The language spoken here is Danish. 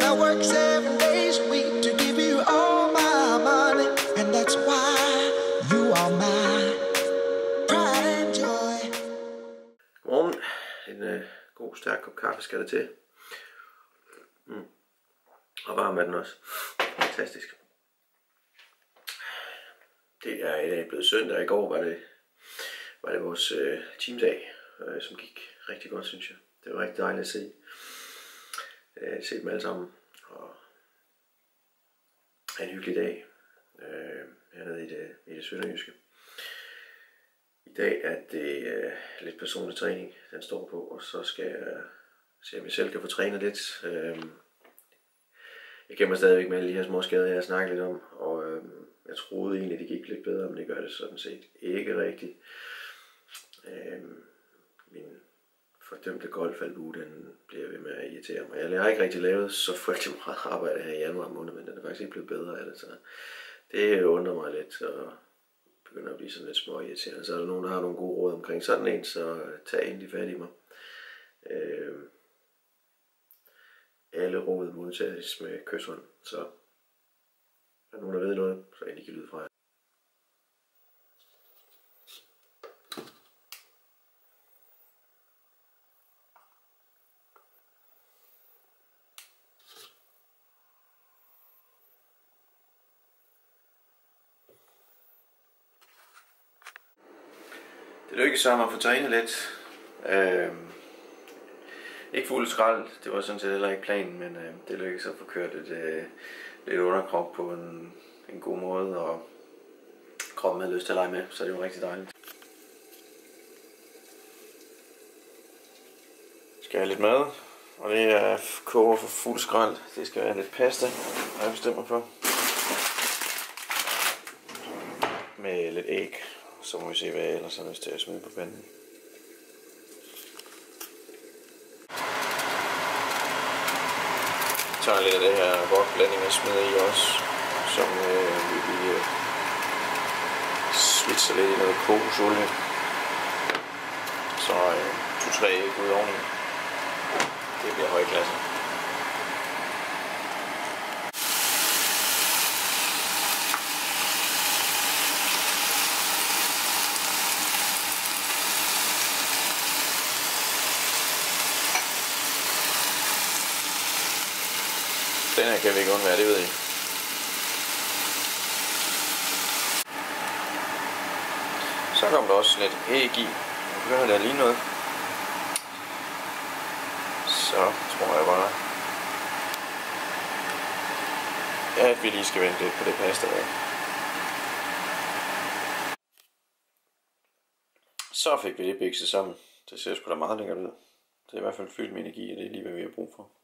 And I work 7 days a week to give you all my money. And that's why you are my pride and joy. Morgen, en god stærk kop kaffe skal der til. Og varm er den også. Fantastisk. Det er i dag blevet søndag. I går var det vores teamdag, som gik rigtig godt, synes jeg. Det var rigtig dejligt at se. Se dem alle sammen, og en hyggelig dag hernede i det sønderjyske. I dag er det lidt personlig træning, den står på, og så skal jeg se, om jeg selv kan få trænet lidt. Jeg kæmper stadigvæk med alle de her små skader, jeg har snakket lidt om, og jeg troede egentlig, det gik lidt bedre, men det gør det sådan set ikke rigtigt. Min fordømte golfalbue, den bliver ved med at irritere mig. Jeg har ikke rigtig lavet så frygtelig meget arbejde her i januar måned, men den er faktisk ikke blevet bedre af det, så det undrer mig lidt, og begynder at blive sådan lidt småirriterende. Så er der nogen, der har nogle gode råd omkring sådan en, så tag endelig fat i mig. Alle råd modtages med kysshånd, så er der nogen, der ved noget, så endelig kan lyde fra jer. Det lykkedes sammen at få trænet lidt. Ikke fuld skrald, det var sådan set heller ikke planen, men det lykkedes at få kørt lidt underkrop på en god måde, og kroppen havde lyst til at lege med, så det var rigtig dejligt. Skal jeg lidt mad, og det er koger for fuld skrald. Det skal være lidt pasta, har jeg bestemt mig for. Med lidt æg. Så må vi se, hvad jeg ellers har lyst til at smide på panden. Jeg tager lidt af det her wokblanding og smider i også, som vi lige svitser lidt i noget kokosolie. Så 2-3 æg ud oveni. Det bliver høj klasse. Den her kan vi ikke undvære, det ved I. Så kom der også lidt æg i. Nu begynder det at ligne noget. Så tror jeg bare, at vi lige skal vente lidt på det pasta der. Så fik vi det bikset sammen. Det ser sgu da meget lækkert ud. Det er i hvert fald fyldt med energi, og det er lige hvad vi har brug for.